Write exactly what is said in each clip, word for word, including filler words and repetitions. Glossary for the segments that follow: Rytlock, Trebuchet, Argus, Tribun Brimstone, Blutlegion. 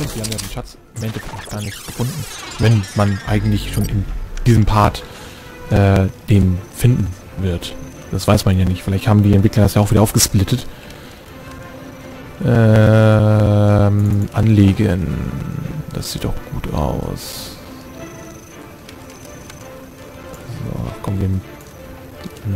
sind. Die haben ja den Schatz im Endeffekt gar nicht gefunden, wenn man eigentlich schon in diesem Part äh, den finden wird. Das weiß man ja nicht. Vielleicht haben die Entwickler das ja auch wieder aufgesplittet. Ähm, anlegen. Das sieht doch gut aus. So, komm, wir...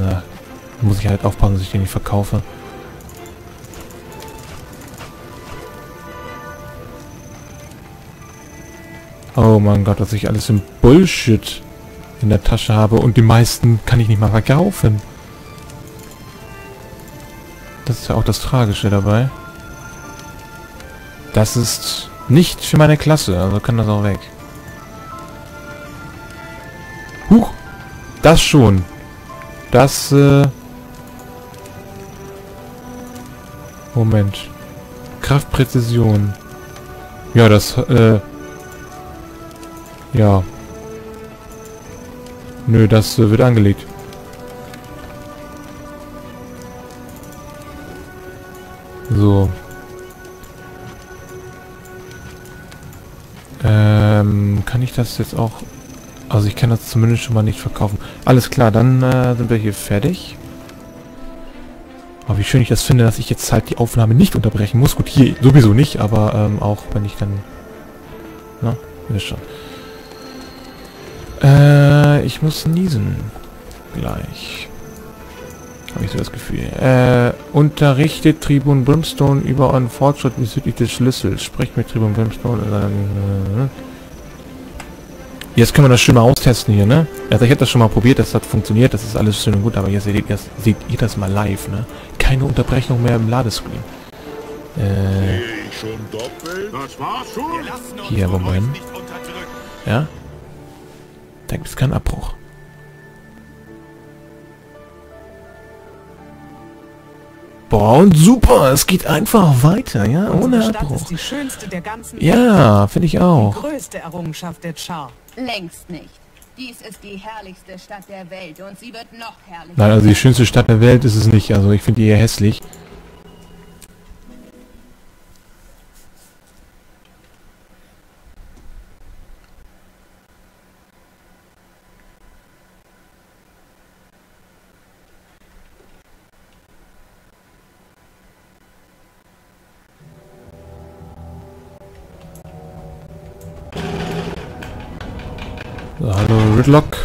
Na, muss ich halt aufpassen, dass ich den nicht verkaufe. Oh mein Gott, dass ich alles im Bullshit in der Tasche habe und die meisten kann ich nicht mal verkaufen. Das ist ja auch das Tragische dabei. Das ist nicht für meine Klasse, also kann das auch weg. Huch! Das schon. Das, äh... Moment. Kraftpräzision. Ja, das, äh... Ja. Nö, das äh, wird angelegt. So. Ähm, kann ich das jetzt auch... Also ich kann das zumindest schon mal nicht verkaufen. Alles klar, dann äh, sind wir hier fertig. Aber wie schön ich das finde, dass ich jetzt halt die Aufnahme nicht unterbrechen muss. Gut, hier sowieso nicht, aber ähm, auch wenn ich dann... Na, ihr wisst schon. Äh, ich muss niesen. Gleich. Habe ich so das Gefühl. Äh, unterrichtet Tribun Brimstone über einen Fortschritt bezüglich des Schlüssels. Spricht mit Tribun Brimstone. Äh, Jetzt können wir das schön mal austesten hier, ne? Also ich habe das schon mal probiert, das hat funktioniert, das ist alles schön und gut, aber jetzt seht ihr das, seht ihr das mal live, ne? Keine Unterbrechung mehr im Ladescreen. Äh... Hier, wollen wir hin? Ja? Da gibt es keinen Abbruch. Boah, und super, es geht einfach weiter, ja, ohne Abbruch. Ist die schönste der ganzen ja, finde ich auch. Die größte Errungenschaft der Char. Längst nicht. Dies ist die herrlichste Stadt der Welt und sie wird noch herrlicher. Nein, also die schönste Stadt der Welt ist es nicht, also ich finde die eher hässlich. Hallo Rytlock.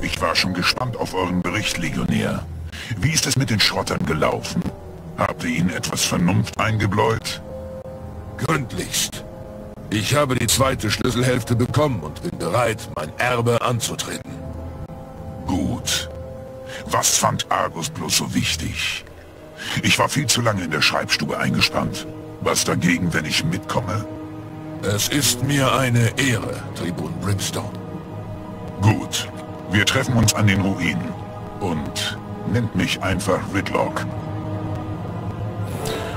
Ich war schon gespannt auf euren Bericht, Legionär. Wie ist es mit den Schrottern gelaufen? Habt ihr ihnen etwas Vernunft eingebläut? Gründlichst. Ich habe die zweite Schlüsselhälfte bekommen und bin bereit, mein Erbe anzutreten. Gut. Was fand Argus bloß so wichtig? Ich war viel zu lange in der Schreibstube eingespannt. Was dagegen, wenn ich mitkomme? Es ist mir eine Ehre, Tribun Brimstone. Gut, wir treffen uns an den Ruinen. Und nennt mich einfach Rytlock.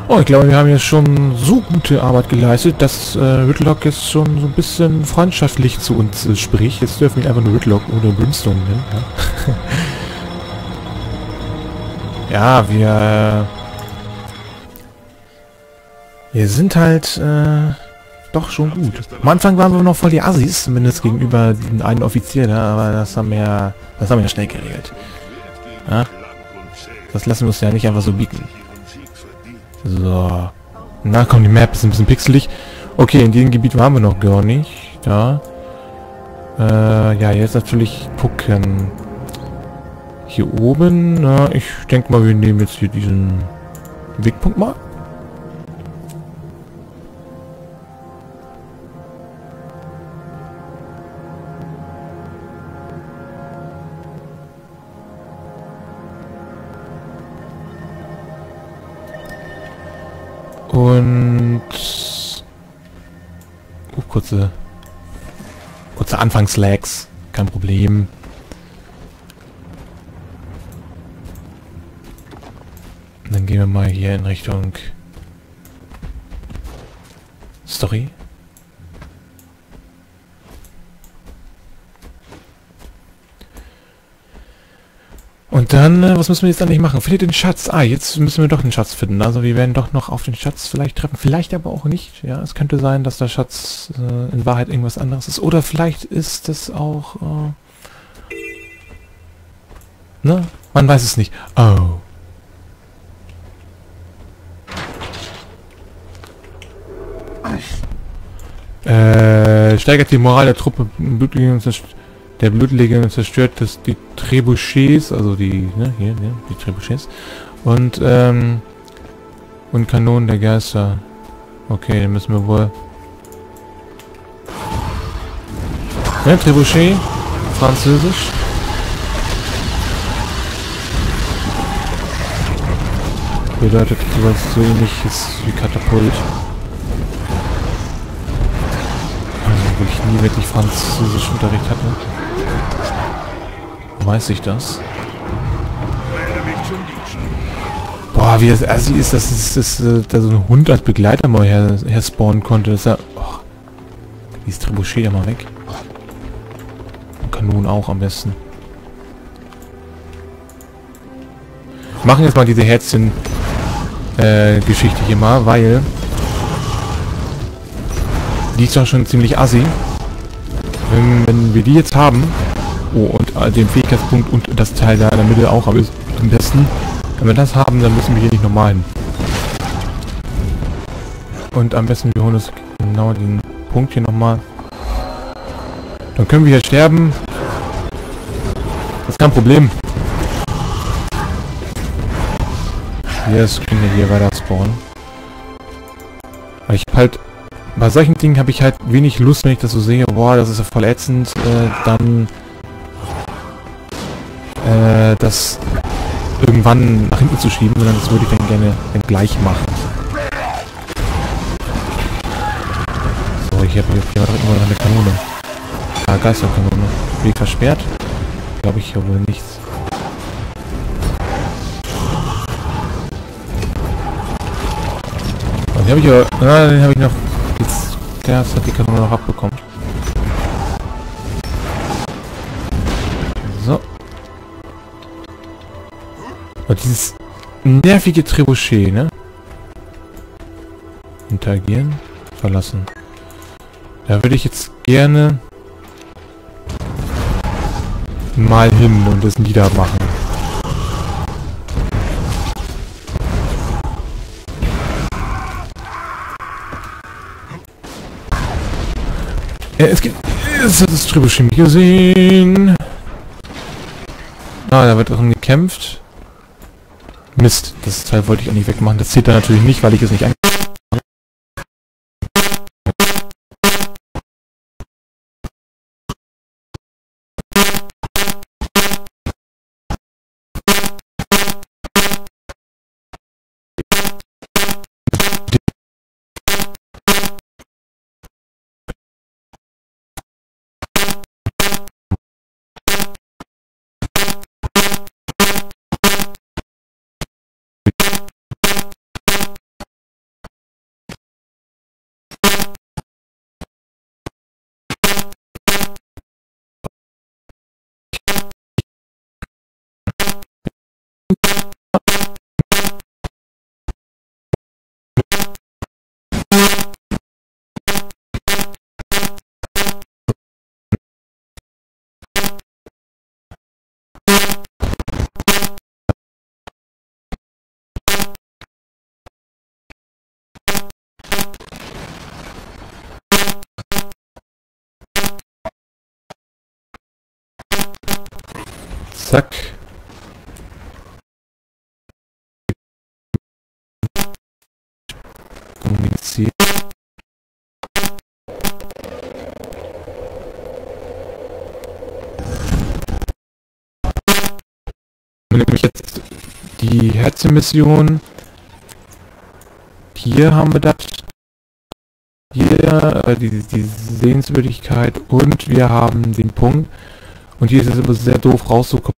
Oh, ich glaube, wir haben jetzt schon so gute Arbeit geleistet, dass äh, Rytlock jetzt schon so ein bisschen freundschaftlich zu uns äh, spricht. Jetzt dürfen wir einfach nur Rytlock oder Brimstone nennen. Ja, ja wir... Äh Wir sind halt, äh, doch schon gut. Am Anfang waren wir noch voll die Assis, zumindest gegenüber den einen Offizier, ne? Aber das haben wir ja, das haben wir ja schnell geregelt. Ja? Das lassen wir uns ja nicht einfach so bieten. So. Na komm, die Map ist ein bisschen pixelig. Okay, in diesem Gebiet waren wir noch gar nicht. Ja. Äh, ja, jetzt natürlich gucken. Hier oben, na, ich denke mal, wir nehmen jetzt hier diesen Wegpunkt mal. Und... Uh, kurze... Kurze Anfangslags. Kein Problem. Und dann gehen wir mal hier in Richtung... Story. Und dann, äh, was müssen wir jetzt eigentlich machen? Findet den Schatz. Ah, jetzt müssen wir doch den Schatz finden. Also wir werden doch noch auf den Schatz vielleicht treffen. Vielleicht aber auch nicht. Ja, es könnte sein, dass der Schatz äh, in Wahrheit irgendwas anderes ist. Oder vielleicht ist es auch... Äh, ne? Man weiß es nicht. Oh. Äh, steigert die Moral der Truppe Blutlegion, der Blutlegion zerstört das, die Trebuchets, also die, ne, hier, ne, die Trebuchets, und, ähm, und Kanonen der Geister. Okay, dann müssen wir wohl... Ne, Trebuchet, französisch. Bedeutet sowas so ähnliches wie Katapult. Obwohl ich nie wirklich französisch Unterricht hatte. Weiß ich das? Boah, wie das assi ist, dass das, das, das, da so ein Hund als Begleiter mal her, her spawnen konnte. Das ist ja... Oh, dieses Trebuchet ja mal weg. Und Kanonen auch am besten. Wir machen jetzt mal diese Herzchen-Geschichte äh, hier mal, weil... Die ist doch schon ziemlich assi. Wenn, wenn wir die jetzt haben, oh, und äh, den Fähigkeitspunkt und das Teil da in der Mitte auch am besten, wenn wir das haben, dann müssen wir hier nicht nochmal hin. Und am besten wir holen uns genau den Punkt hier nochmal. Dann können wir hier sterben. Das ist kein Problem. Jetzt können wir hier weiter spawnen. Aber ich hab halt... Bei solchen Dingen habe ich halt wenig Lust, wenn ich das so sehe, boah, das ist ja voll ätzend, äh, dann äh, das irgendwann nach hinten zu schieben, sondern das würde ich dann gerne dann gleich machen. So, ich habe hier mal noch eine Kanone. Ah, Geisterkanone. Weg versperrt? Glaube ich ja wohl nichts. Und habe ich ja... Ah, den habe ich noch... Jetzt, der hat die Kanone noch abbekommen. So. Und dieses nervige Trebuchet, ne? Interagieren. Verlassen. Da würde ich jetzt gerne mal hin und es niedermachen. Es gibt... Es hat das Trebuchet gesehen. Ah, da wird drin gekämpft. Mist, das Teil wollte ich auch nicht wegmachen. Das zählt da natürlich nicht, weil ich es nicht angefangen habe. Zack. Kommunizieren. Nämlich jetzt die Herzenmission. Hier haben wir das. Hier äh, die, die Sehenswürdigkeit und wir haben den Punkt. Und hier ist es immer sehr doof rauszukommen.